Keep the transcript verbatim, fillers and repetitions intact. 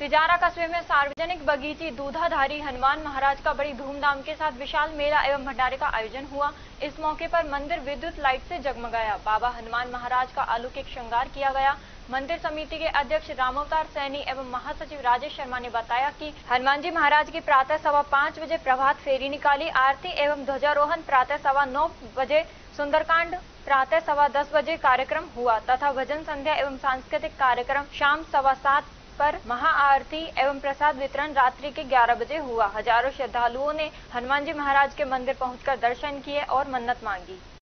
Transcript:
तिजारा कस्बे में सार्वजनिक बगीची दूधाधारी हनुमान महाराज का बड़ी धूमधाम के साथ विशाल मेला एवं भंडारे का आयोजन हुआ। इस मौके पर मंदिर विद्युत लाइट से जगमगाया। बाबा हनुमान महाराज का अलौकिक श्रृंगार किया गया। मंदिर समिति के अध्यक्ष रामवतार सैनी एवं महासचिव राजेश शर्मा ने बताया कि हनुमान जी महाराज की प्रातः सवा पाँच बजे प्रभात फेरी निकाली। आरती एवं ध्वजारोहण प्रातः सवा नौ बजे, सुंदरकांड प्रातः सवा दस बजे कार्यक्रम हुआ तथा भजन संध्या एवं सांस्कृतिक कार्यक्रम शाम सवा सात पर महाआरती एवं प्रसाद वितरण रात्रि के ग्यारह बजे हुआ। हजारों श्रद्धालुओं ने हनुमान जी महाराज के मंदिर पहुंचकर दर्शन किए और मन्नत मांगी।